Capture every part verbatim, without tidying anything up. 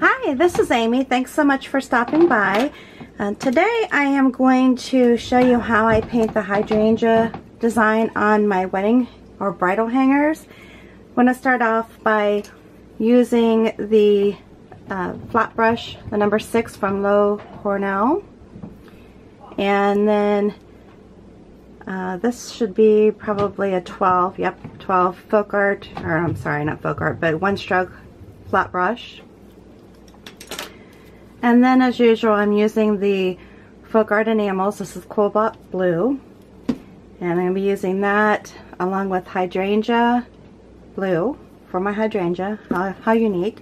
Hi, this is Amy. Thanks so much for stopping by. Uh, today I am going to show you how I paint the hydrangea design on my wedding or bridal hangers. I'm going to start off by using the uh, flat brush, the number six from Lowe Cornell. And then uh, this should be probably a twelve, yep, twelve Folk Art, or I'm sorry, not Folk Art, but One Stroke flat brush. And then as usual, I'm using the Folk Art Enamels. This is Cobalt Blue. And I'm going to be using that along with Hydrangea Blue for my hydrangea. How, how unique.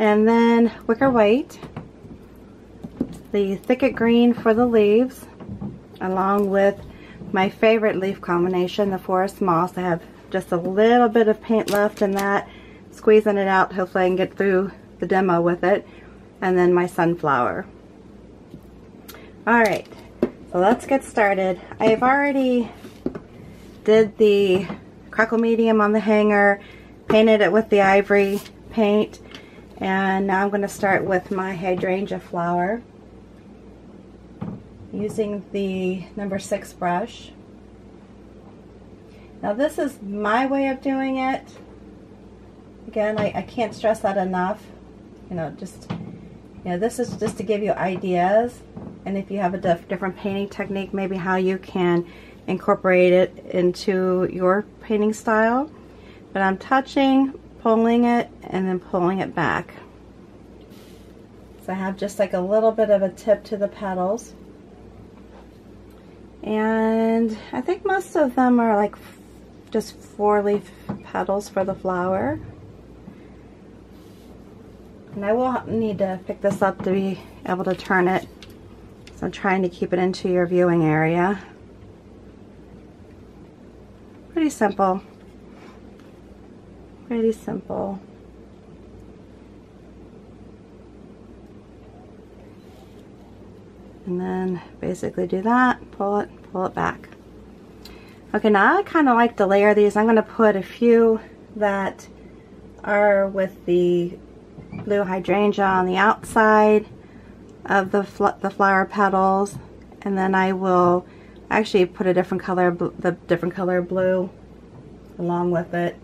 And then Wicker White. The Thicket Green for the leaves. Along with my favorite leaf combination, the Forest Moss. I have just a little bit of paint left in that. Squeezing it out. Hopefully I can get through the demo with it. And then my sunflower. Alright, so let's get started. I've already did the crackle medium on the hanger, painted it with the ivory paint, and now I'm going to start with my hydrangea flower using the number six brush. Now this is my way of doing it. Again, I, I can't stress that enough. You know, just You know, this is just to give you ideas, and if you have a diff different painting technique, maybe how you can incorporate it into your painting style. But I'm touching, pulling it, and then pulling it back. So I have just like a little bit of a tip to the petals. And I think most of them are like just four leaf petals for the flower. And I will need to pick this up to be able to turn it. So I'm trying to keep it into your viewing area. Pretty simple. Pretty simple. And then basically do that, pull it, pull it back. Okay, now I kind of like to layer these. I'm going to put a few that are with the blue hydrangea on the outside of the fl the flower petals, and then I will actually put a different color, the different color blue, along with it.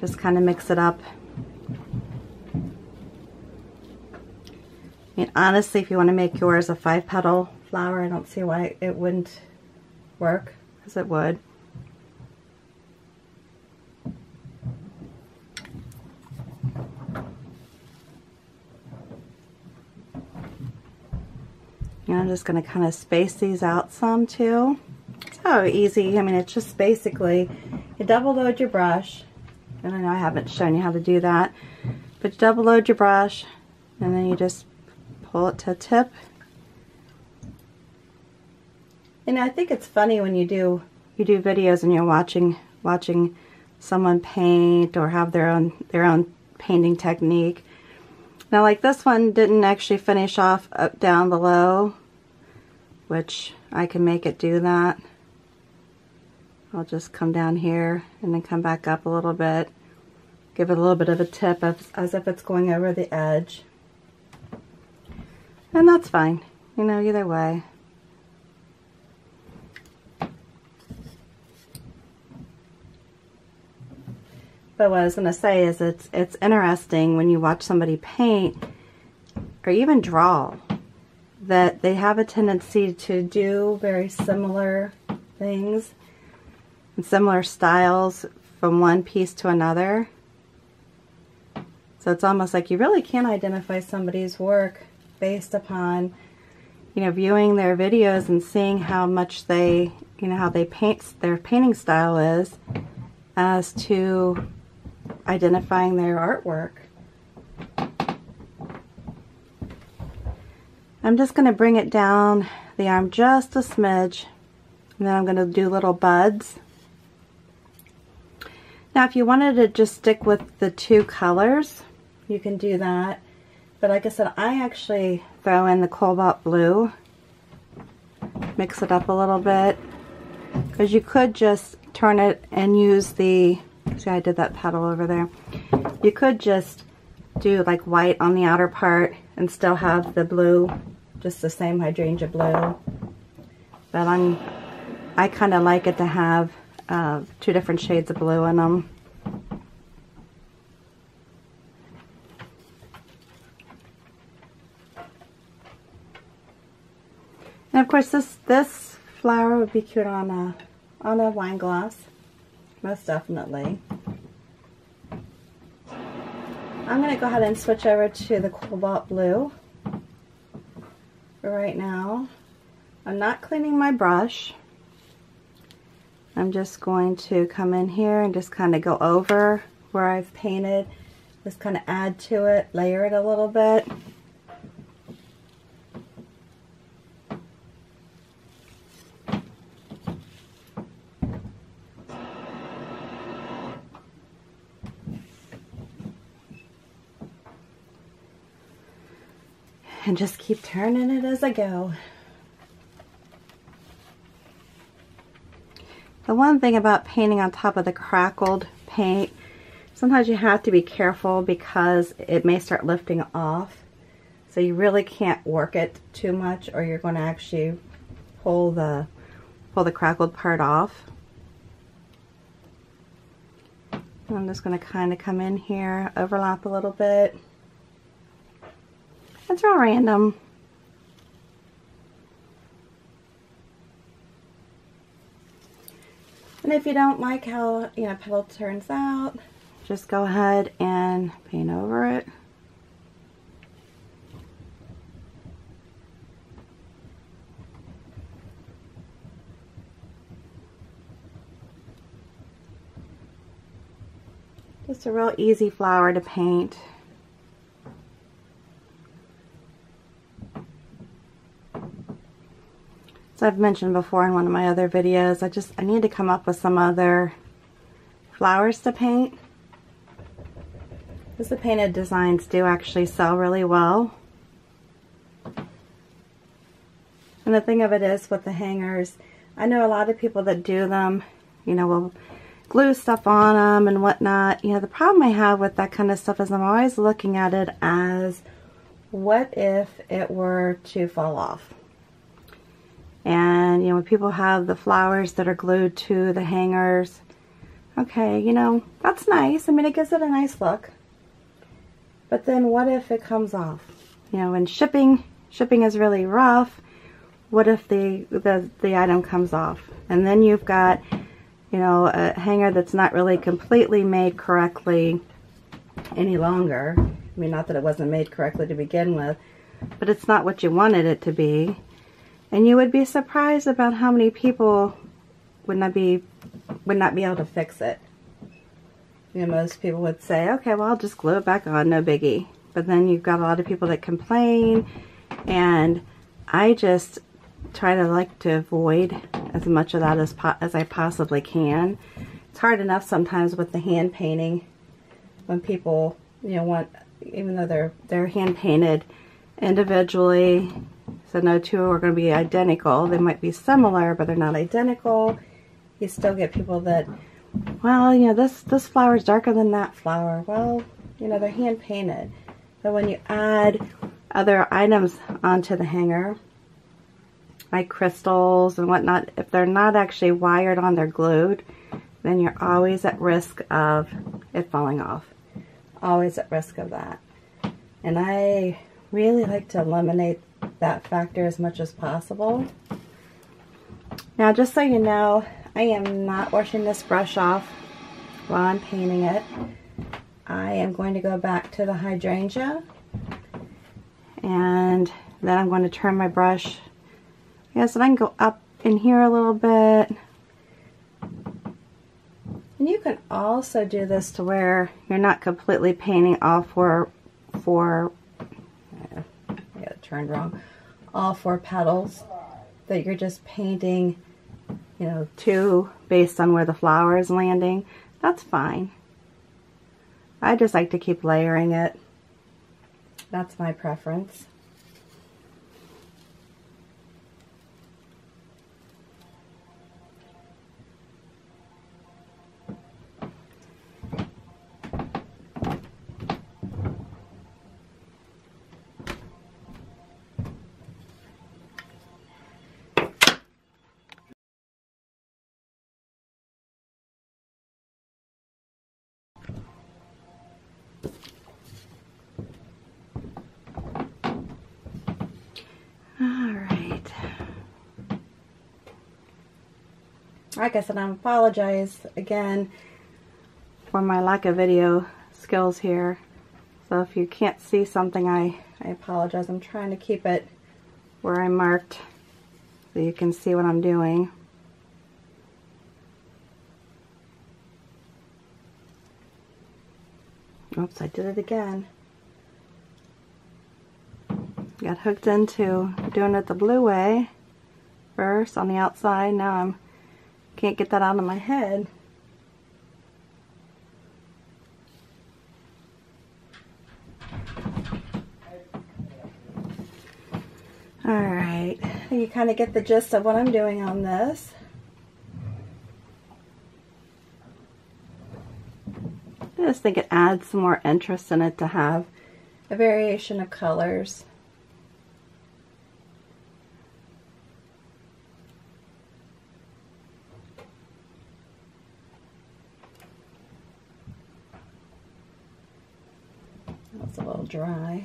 Just kind of mix it up. I mean, honestly, if you want to make yours a five petal flower, I don't see why it wouldn't work, because it would. I'm just going to kind of space these out some too. So easy. I mean, it's just basically you double load your brush, and I know I haven't shown you how to do that, but you double load your brush and then you just pull it to tip. And I think it's funny when you do you do videos and you're watching watching someone paint or have their own their own painting technique. Now, like this one didn't actually finish off up down below, which I can make it do that. I'll just come down here and then come back up a little bit. Give it a little bit of a tip as, as if it's going over the edge. And that's fine, you know, either way. But what I was going to say is it's it's interesting when you watch somebody paint or even draw that they have a tendency to do very similar things and similar styles from one piece to another. So it's almost like you really can identify somebody's work based upon, you know, viewing their videos and seeing how much they, you know, how they paint, their painting style is, as to identifying their artwork. I'm just going to bring it down the arm just a smidge, and then I'm going to do little buds. Now if you wanted to just stick with the two colors, you can do that, but like I said, I actually throw in the cobalt blue, mix it up a little bit, because you could just turn it and use the, see, I did that petal over there. You could just do like white on the outer part and still have the blue, just the same hydrangea blue. But I'm, I kind of like it to have uh, two different shades of blue in them. And of course, this this flower would be cute on a on a wine glass, most definitely. I'm going to go ahead and switch over to the Cobalt Blue right now. I'm not cleaning my brush. I'm just going to come in here and just kind of go over where I've painted, just kind of add to it, layer it a little bit. And just keep turning it as I go. The one thing about painting on top of the crackled paint, sometimes you have to be careful because it may start lifting off. So you really can't work it too much, or you're going to actually pull the pull the crackled part off. And I'm just going to kind of come in here, overlap a little bit. It's real random. And if you don't like how, you know, petal turns out, just go ahead and paint over it. Just a real easy flower to paint. So I've mentioned before in one of my other videos, I just I need to come up with some other flowers to paint, because the painted designs do actually sell really well. And the thing of it is with the hangers, I know a lot of people that do them, you know, will glue stuff on them and whatnot. You know, the problem I have with that kind of stuff is I'm always looking at it as, what if it were to fall off? And, you know, when people have the flowers that are glued to the hangers, okay, you know, that's nice. I mean, it gives it a nice look. But then what if it comes off? You know, and shipping, shipping is really rough. What if the, the, the item comes off? And then you've got, you know, a hanger that's not really completely made correctly any longer. I mean, not that it wasn't made correctly to begin with, but it's not what you wanted it to be. And you would be surprised about how many people would not be would not be able to fix it. You know, most people would say, okay, well, I'll just glue it back on, no biggie. But then you've got a lot of people that complain, and I just try to like to avoid as much of that as po as I possibly can. It's hard enough sometimes with the hand painting when people, you know, want, even though they're they're hand painted individually. So no two are going to be identical. They might be similar, but they're not identical. You still get people that, well, you know, this, this flower is darker than that flower. Well, you know, they're hand-painted. But when you add other items onto the hanger, like crystals and whatnot, if they're not actually wired on, they're glued, then you're always at risk of it falling off. Always at risk of that. And I really like to eliminate that factor as much as possible. Now, just so you know, I am not washing this brush off while I'm painting it. I am going to go back to the hydrangea, and then I'm going to turn my brush. Yeah, so I can go up in here a little bit. And you can also do this to where you're not completely painting all four, four turned wrong, all four petals, that you're just painting, you know, two based on where the flower is landing. That's fine. I just like to keep layering it. That's my preference. All right. Like I said, I apologize again for my lack of video skills here. So if you can't see something, I, I apologize. I'm trying to keep it where I marked so you can see what I'm doing. Oops, I did it again. Got hooked into doing it the blue way first on the outside. Now I'm can't get that out of my head. All right, you kind of get the gist of what I'm doing on this. I just think it adds some more interest in it to have a variation of colors. That's a little dry.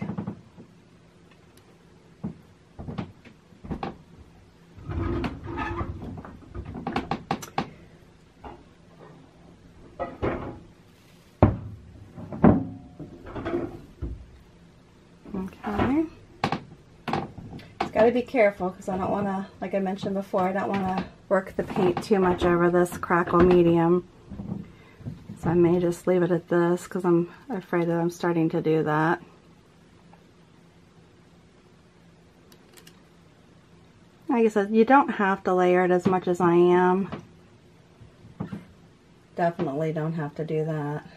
Gotta be careful because I don't want to, like I mentioned before, I don't want to work the paint too much over this crackle medium. So I may just leave it at this because I'm afraid that I'm starting to do that. Like I said, you don't have to layer it as much as I am. Definitely don't have to do that.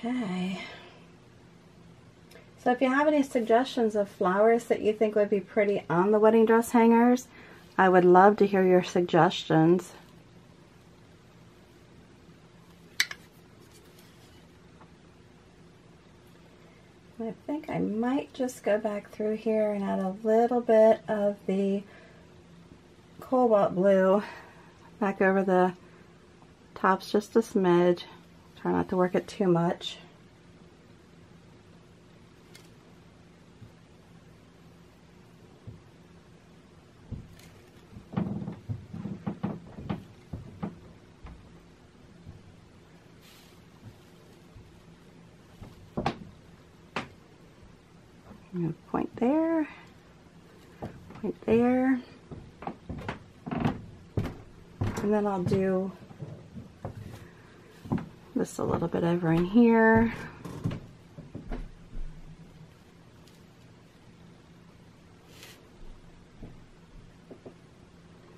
Okay, so if you have any suggestions of flowers that you think would be pretty on the wedding dress hangers, I would love to hear your suggestions. I think I might just go back through here and add a little bit of the cobalt blue back over the tops, just a smidge. Try not to work it too much. I'm going to point there, point there, and then I'll do just a little bit over in here.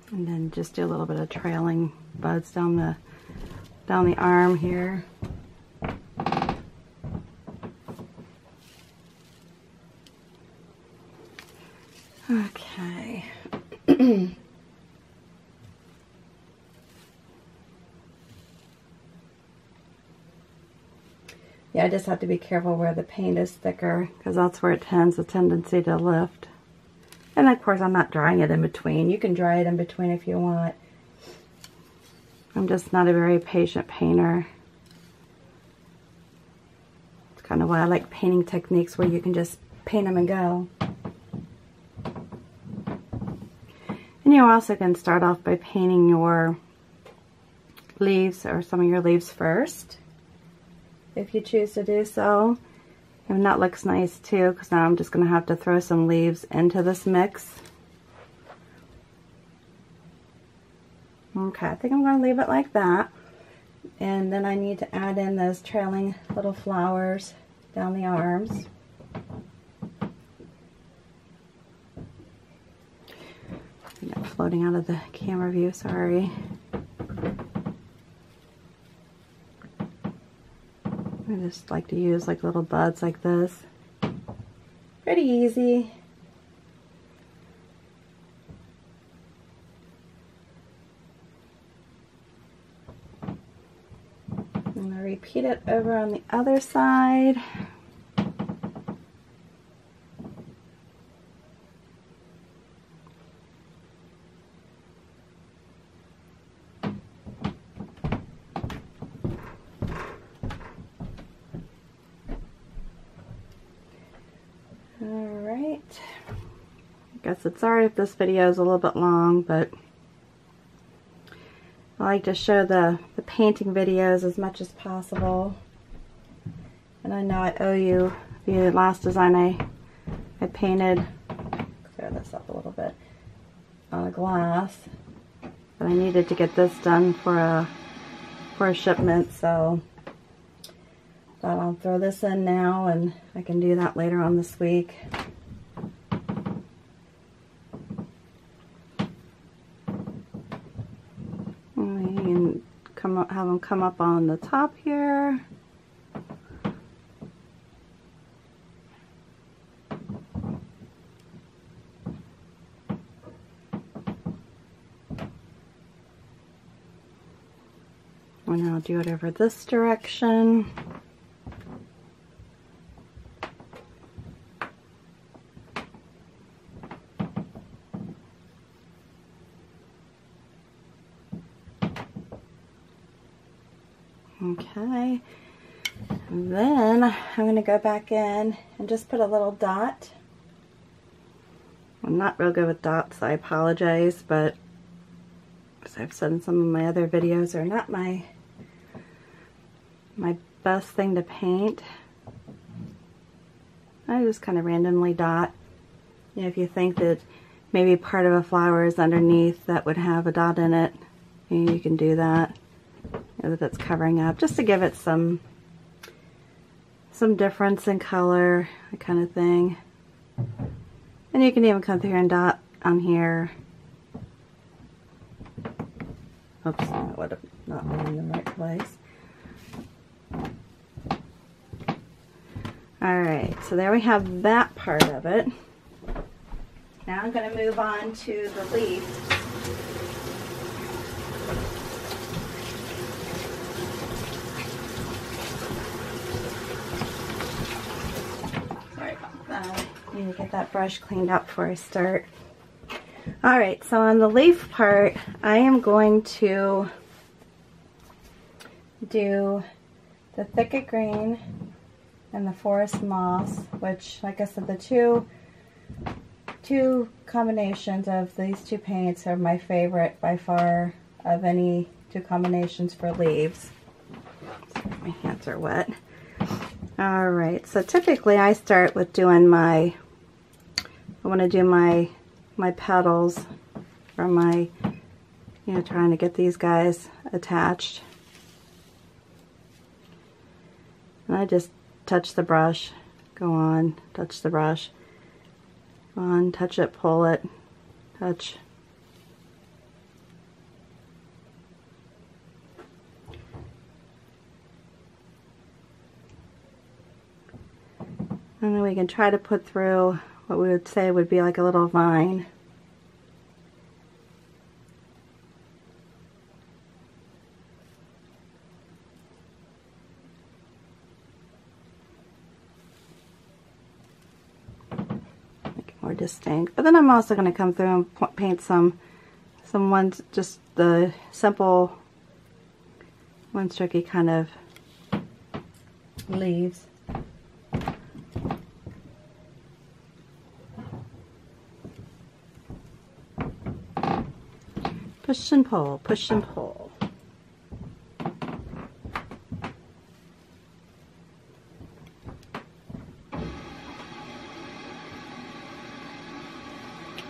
And then just do a little bit of trailing buds down the down the arm here. Okay. Yeah, I just have to be careful where the paint is thicker because that's where it tends the tendency to lift. And of course, I'm not drying it in between. You can dry it in between if you want. I'm just not a very patient painter. It's kind of why I like painting techniques where you can just paint them and go. And you also can start off by painting your leaves or some of your leaves first, if you choose to do so. And that looks nice too, because now I'm just going to have to throw some leaves into this mix. Okay, I think I'm going to leave it like that. And then I need to add in those trailing little flowers down the arms. I'm floating out of the camera view, sorry. I just like to use like little buds like this. Pretty easy. And I repeat repeat it over on the other side. Sorry if this video is a little bit long, but I like to show the, the painting videos as much as possible. And I know I owe you the last design I, I painted, clear this up a little bit, on a glass. But I needed to get this done for a, for a shipment, so I thought I'll throw this in now and I can do that later on this week. Come up, have them come up on the top here. And I'll do it over this direction. Okay, and then I'm going to go back in and just put a little dot. I'm not real good with dots, I apologize, but as I've said in some of my other videos, they're not my, my best thing to paint. I just kind of randomly dot. You know, if you think that maybe part of a flower is underneath that would have a dot in it, you can do that. That that's covering up, just to give it some some difference in color, that kind of thing. And you can even come through and dot on here. Oops, that would have not been in the right place. Alright, so there we have that part of it. Now I'm going to move on to the leaves. To get that brush cleaned up before I start. Alright, so on the leaf part, I am going to do the Thicket Green and the Forest Moss, which, like I said, the two, two combinations of these two paints are my favorite by far of any two combinations for leaves. My hands are wet. Alright, so typically I start with doing my I want to do my my petals from my, you know, trying to get these guys attached. And I just touch the brush, go on, touch the brush, go on, touch it, pull it, touch. And then we can try to put through what we would say would be like a little vine. Make it more distinct. But then I'm also going to come through and paint some, some ones, just the simple one strokey kind of leaves. Push and pull, push and pull.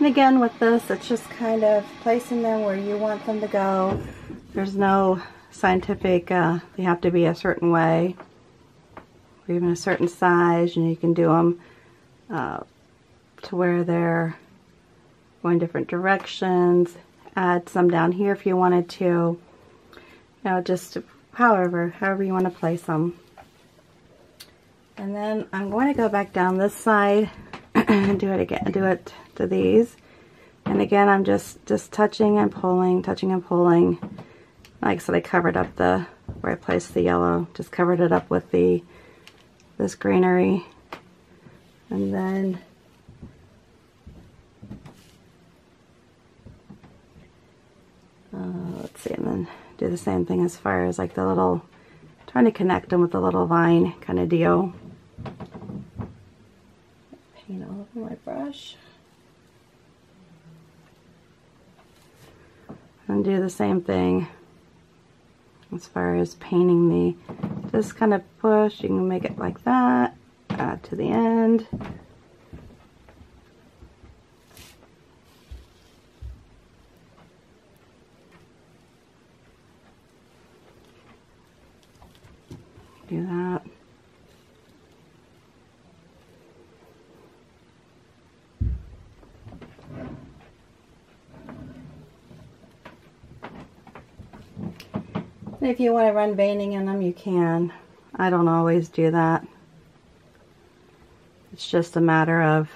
And again with this, it's just kind of placing them where you want them to go. There's no scientific, uh, they have to be a certain way, or even a certain size, and you can do them uh, to where they're going different directions. Add some down here if you wanted to, you know, just however, however you want to place them. And then I'm going to go back down this side and do it again, do it to these. And again, I'm just, just touching and pulling, touching and pulling. Like, so they covered up the, where I placed the yellow, just covered it up with the this greenery, and then uh, let's see, and then do the same thing as far as like the little, trying to connect them with the little vine kind of deal. Paint all over my brush. And do the same thing as far as painting the, just kind of push, you can make it like that, add to the end. Do that. If you want to run veining in them, you can. I don't always do that. It's just a matter of,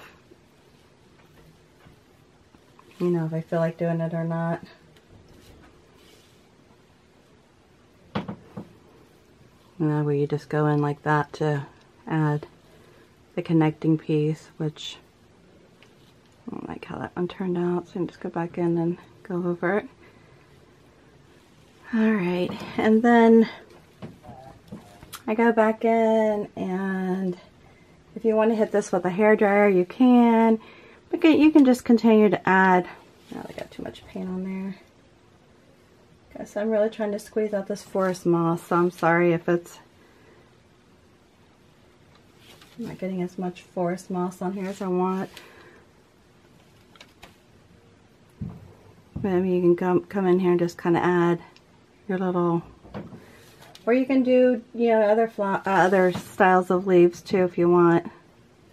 you know, if I feel like doing it or not. You know, where you just go in like that to add the connecting piece, which I don't like how that one turned out, so I'm just go back in and go over it. Alright, and then I go back in, and if you want to hit this with a hairdryer, you can. But you can just continue to add. Oh, I got too much paint on there. Okay, so I'm really trying to squeeze out this forest moss, so I'm sorry if it's I'm not getting as much forest moss on here as I want. Maybe you can come, come in here and just kind of add your little, or you can do, you know, other uh, other styles of leaves too if you want.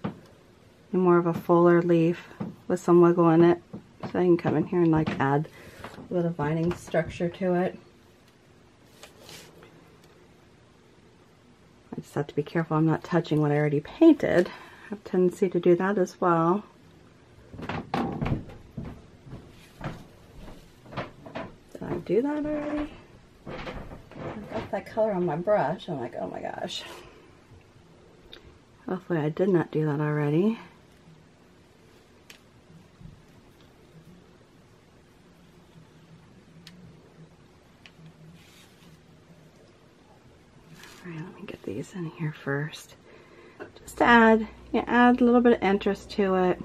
And more of a fuller leaf with some wiggle in it. So you can come in here and like add a little vining structure to it. I just have to be careful I'm not touching what I already painted. I have a tendency to do that as well. Do that already? I got that color on my brush. I'm like, oh my gosh. Hopefully I did not do that already. Alright, let me get these in here first. Just to add, you know, add a little bit of interest to it.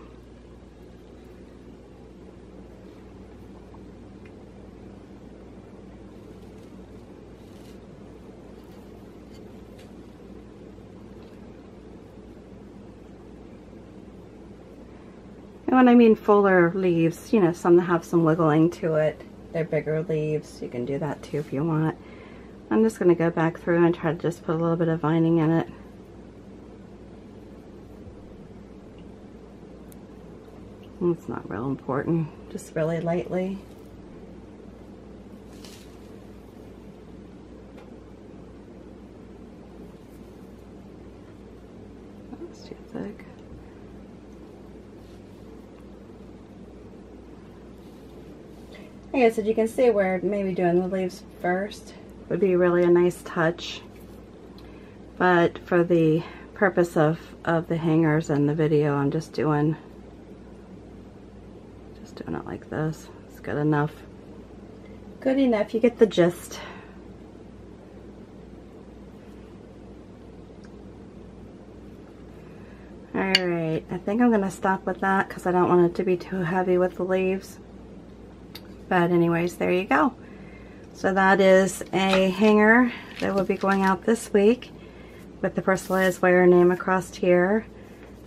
When I mean fuller leaves, you know, some that have some wiggling to it, they're bigger leaves, you can do that too if you want. I'm just going to go back through and try to just put a little bit of vining in it. It's not real important, just really lightly. That's too thick. I guess if you can see where maybe doing the leaves first would be really a nice touch, but for the purpose of, of the hangers and the video, I'm just doing just doing it like this. It's good enough. Good enough, you get the gist. Alright, I think I'm going to stop with that because I don't want it to be too heavy with the leaves. But anyways, there you go. So that is a hanger that will be going out this week with the personalized wire name across here.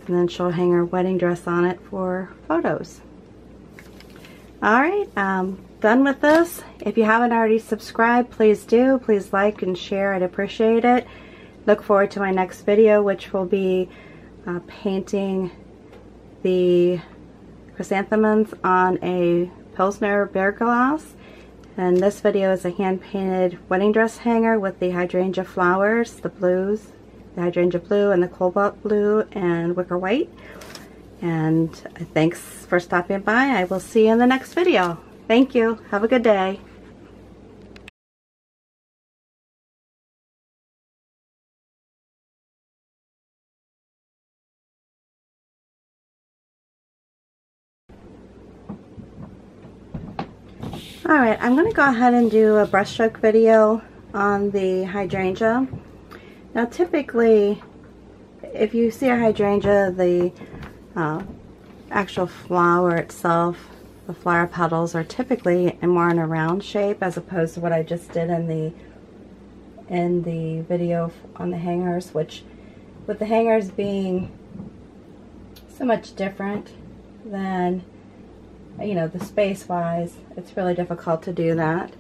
And then she'll hang her wedding dress on it for photos. Alright, um, done with this. If you haven't already subscribed, please do. Please like and share. I'd appreciate it. Look forward to my next video, which will be uh, painting the chrysanthemums on a Pilsner beer glass, and this video is a hand-painted wedding dress hanger with the hydrangea flowers, the blues, the hydrangea blue and the cobalt blue and wicker white. And thanks for stopping by. I will see you in the next video. Thank you. Have a good day. Alright, I'm going to go ahead and do a brushstroke video on the hydrangea. Now typically, if you see a hydrangea, the uh, actual flower itself, the flower petals are typically more in a round shape as opposed to what I just did in the in the video on the hangers, which with the hangers being so much different than, you know, the space wise, it's really difficult to do that.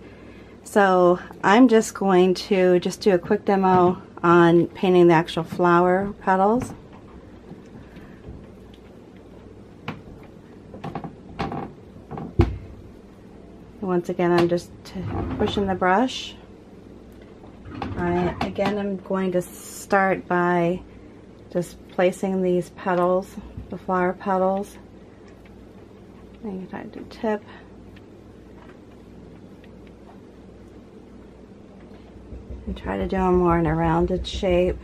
So I'm just going to just do a quick demo on painting the actual flower petals. And once again, I'm just pushing the brush. I, again, I'm going to start by just placing these petals, the flower petals. I can tie the tip. And try to do them more in a rounded shape.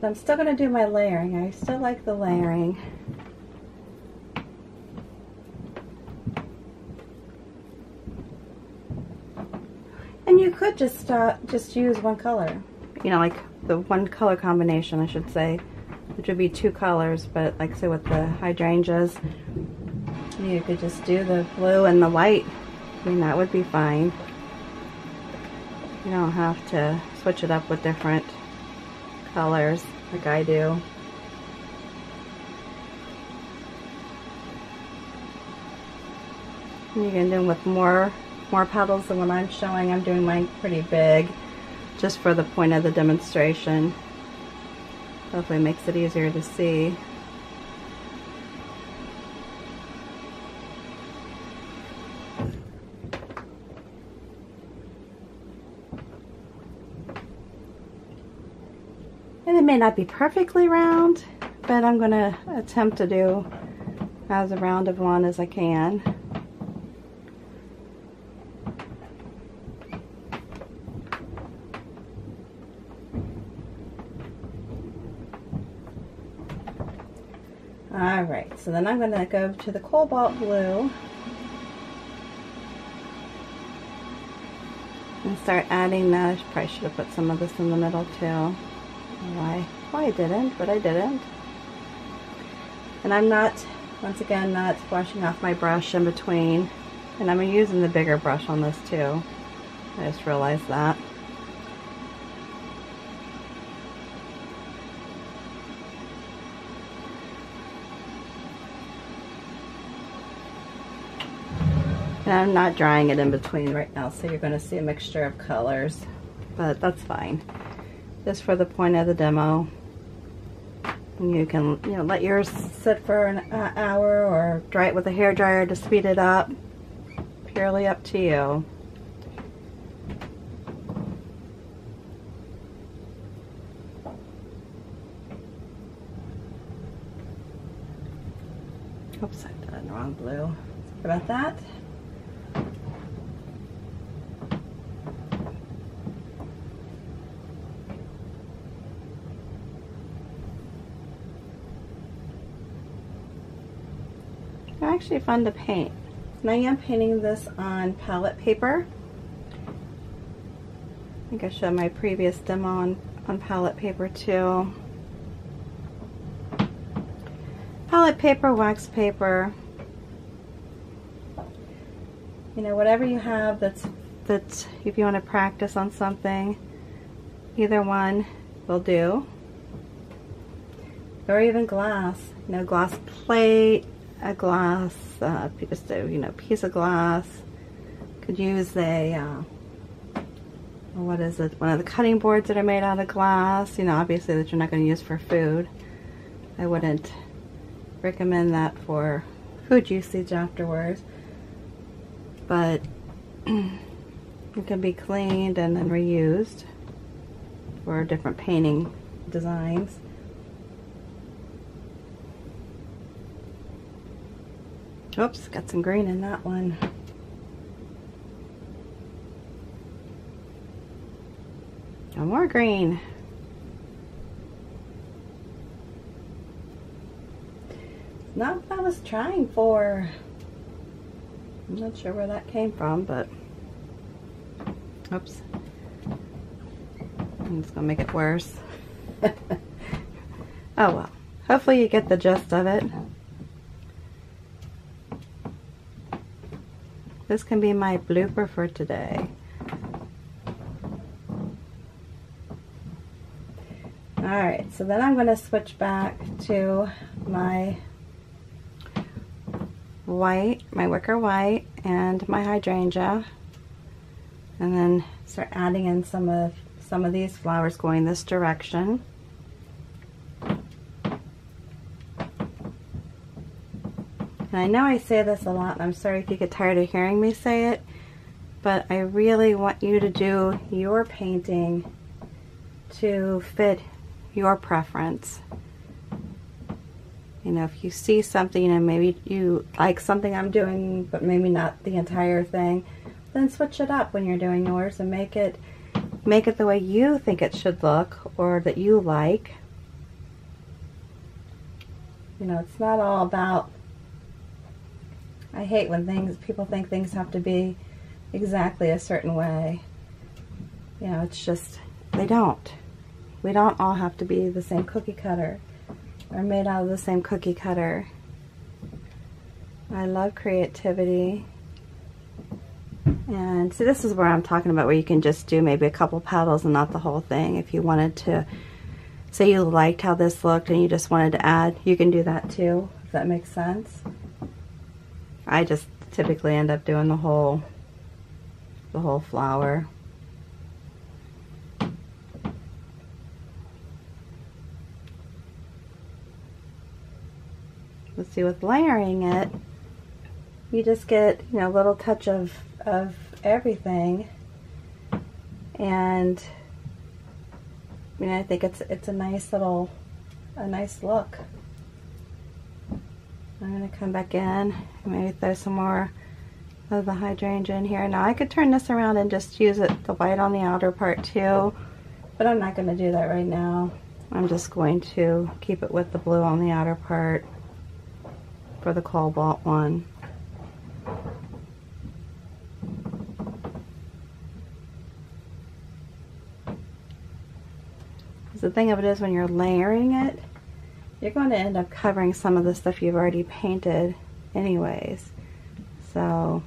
But I'm still going to do my layering. I still like the layering. And you could just stop, just use one color. You know, like the one color combination, I should say. Which would be two colors, but like say with the hydrangeas, you could just do the blue and the white. I mean, that would be fine. You don't have to switch it up with different colors like I do. And you can do them with more more petals than what I'm showing. I'm doing mine pretty big just for the point of the demonstration. Hopefully it makes it easier to see. And it may not be perfectly round, but I'm going to attempt to do as round of one as I can. Alright, so then I'm going to go to the cobalt blue and start adding that. I probably should have put some of this in the middle too. Why? Why I didn't, but I didn't. And I'm not, once again, not washing off my brush in between. And I'm using the bigger brush on this too. I just realized that. And I'm not drying it in between right now, so you're going to see a mixture of colors, but that's fine. Just for the point of the demo. And you can, you know, let yours sit for an uh, hour or dry it with a hairdryer to speed it up. Purely up to you. Oops, I did it in the wrong blue. Sorry about that. Actually fun to paint. Now I am painting this on palette paper. I think I showed my previous demo on, on palette paper too. Palette paper, wax paper, you know, whatever you have that's, that's if you want to practice on something, either one will do. Or even glass, you know, glass plate, a glass, uh, just a you know piece of glass. Could use a uh, what is it? One of the cutting boards that are made out of glass. You know, obviously that you're not going to use for food. I wouldn't recommend that for food usage afterwards. But it can be cleaned and then reused for different painting designs. Oops, got some green in that one. No more green. not what I was trying for. I'm not sure where that came from, but oops. I'm just gonna make it worse. Oh well. Hopefully you get the gist of it. This can be my blooper for today. Alright, so then I'm going to switch back to my white, my Wicker White, and my Hydrangea. And then start adding in some of, some of these flowers going this direction. And I know I say this a lot, and I'm sorry if you get tired of hearing me say it, but I really want you to do your painting to fit your preference. You know, if you see something and maybe you like something I'm doing, but maybe not the entire thing, then switch it up when you're doing yours and make it, make it the way you think it should look or that you like. You know, it's not all about, I hate when things, people think things have to be exactly a certain way. You know, it's just, they don't. We don't all have to be the same cookie cutter or made out of the same cookie cutter. I love creativity. And see, this is where I'm talking about where you can just do maybe a couple petals and not the whole thing. If you wanted to, say you liked how this looked and you just wanted to add, you can do that too, if that makes sense. I just typically end up doing the whole, the whole flower. Let's see, with layering it, you just get, you know, a little touch of, of everything. And I mean, I think it's, it's a nice little, a nice look. I'm going to come back in, maybe throw some more of the hydrangea in here. Now I could turn this around and just use it, the white on the outer part too, but I'm not going to do that right now. I'm just going to keep it with the blue on the outer part for the cobalt one. The thing of it is, when you're layering it, you're going to end up covering some of the stuff you've already painted anyways. So,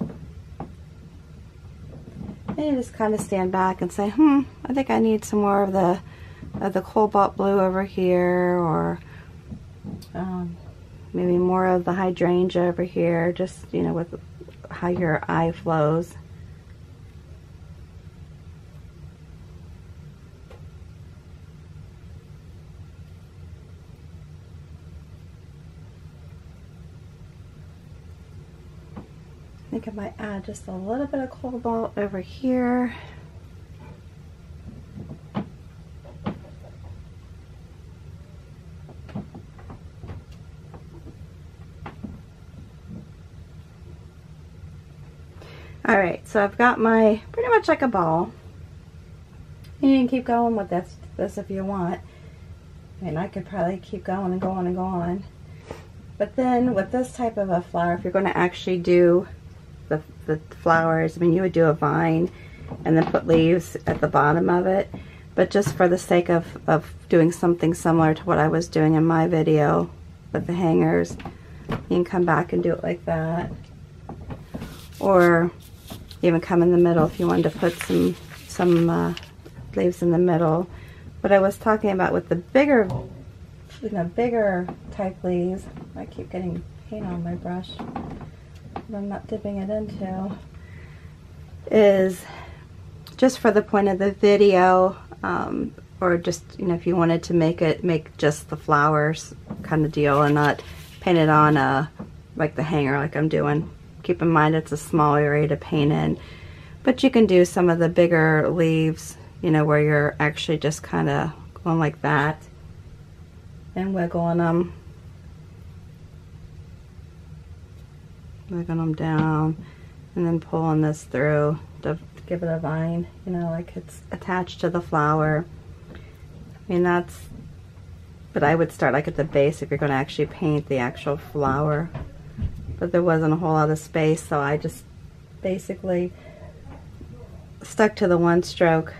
then you just kind of stand back and say, hmm, I think I need some more of the, of the cobalt blue over here, or um, maybe more of the hydrangea over here, just, you know, with how your eye flows. I think I might add just a little bit of cobalt over here. All right, so I've got my pretty much like a ball. And you can keep going with this, this if you want. I mean, I could probably keep going and going and going. But then with this type of a flower, if you're going to actually do The, the flowers, I mean, you would do a vine and then put leaves at the bottom of it, but just for the sake of, of doing something similar to what I was doing in my video with the hangers, you can come back and do it like that, or even come in the middle if you wanted to put some some uh, leaves in the middle. But I was talking about with the bigger, you know, bigger type leaves, I keep getting paint on my brush that I'm not dipping it into, is just for the point of the video, um, or just, you know, if you wanted to make it, make just the flowers kind of deal and not paint it on a, like the hanger like I'm doing. Keep in mind it's a small area to paint in, but you can do some of the bigger leaves, you know, where you're actually just kind of going like that and wiggling them. Wiggling them down and then pulling this through to give it a vine, you know, like it's attached to the flower. I mean, that's But I would start like at the base if you're going to actually paint the actual flower. But there wasn't a whole lot of space, so I just basically stuck to the one stroke.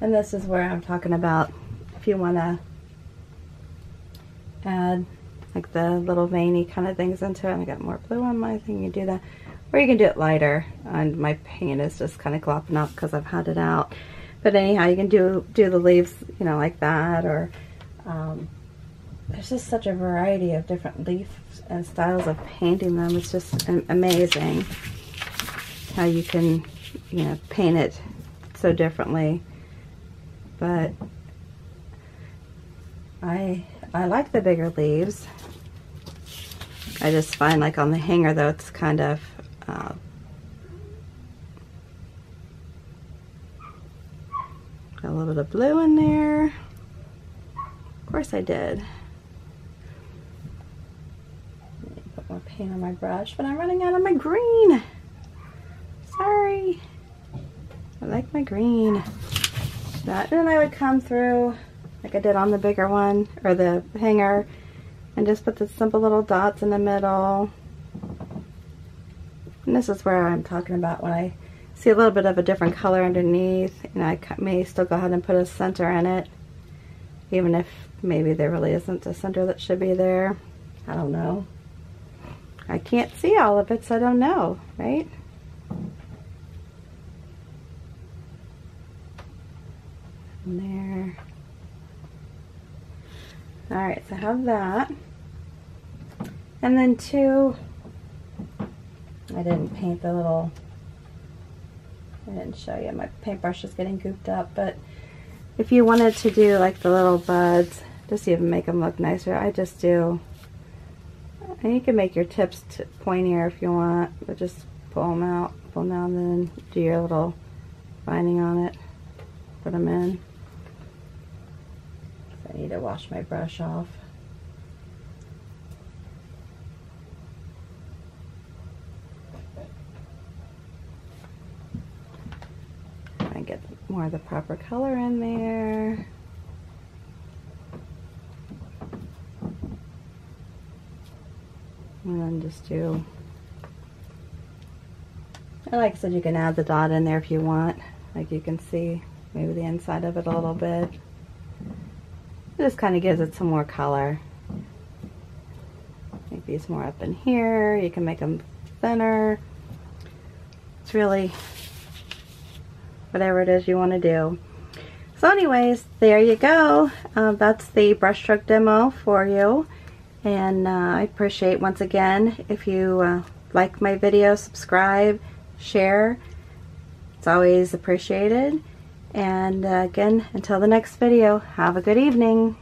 And this is where I'm talking about, if you want to add like the little veiny kind of things into it. I got more blue on my thing, you do that. Or you can do it lighter, and my paint is just kind of glopping up because I've had it out. But anyhow, you can do do the leaves, you know, like that, or um, there's just such a variety of different leaves and styles of painting them. It's just amazing how you can, you know, paint it so differently. But I I like the bigger leaves. I just find like on the hanger though, it's kind of Uh, got a little bit of blue in there. Of course I did. Put more paint on my brush, but I'm running out of my green. Sorry. I like my green. That, and then I would come through like I did on the bigger one or the hanger, and just put the simple little dots in the middle. And this is where I'm talking about when I see a little bit of a different color underneath, and I may still go ahead and put a center in it, even if maybe there really isn't a center that should be there. I don't know. I can't see all of it, so I don't know, right? And there. All right, so I have that. And then two, I didn't paint the little, I didn't show you, my paintbrush is getting gooped up, but if you wanted to do like the little buds, just even make them look nicer, I just do, and you can make your tips pointier if you want, but just pull them out, pull them out, and then do your little binding on it, put them in. I need to wash my brush off. Get more of the proper color in there. And then just do, and like I said, you can add the dot in there if you want. Like you can see maybe the inside of it a little bit. It just kind of gives it some more color. Make these more up in here. You can make them thinner. It's really whatever it is you want to do. So anyways, there you go. Uh, that's the brushstroke demo for you. And uh, I appreciate, once again, if you uh, like my video, subscribe, share. It's always appreciated. And uh, again, until the next video, have a good evening.